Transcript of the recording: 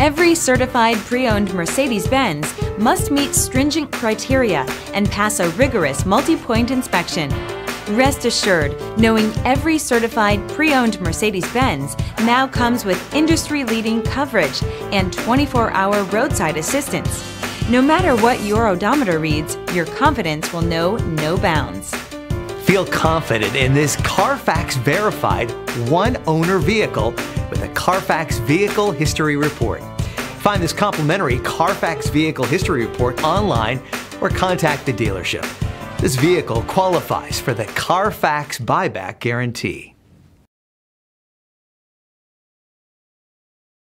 Every certified pre-owned Mercedes-Benz must meet stringent criteria and pass a rigorous multi-point inspection. Rest assured, knowing every certified pre-owned Mercedes-Benz now comes with industry-leading coverage and 24-hour roadside assistance. No matter what your odometer reads, your confidence will know no bounds. Feel confident in this Carfax verified one-owner vehicle with a Carfax Vehicle History Report. Find this complimentary Carfax Vehicle History Report online or contact the dealership. This vehicle qualifies for the Carfax Buyback Guarantee.